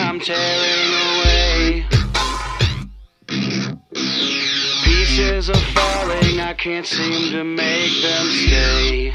I'm tearing away. Pieces are falling, I can't seem to make them stay.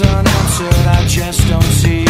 Unanswered, I just don't see.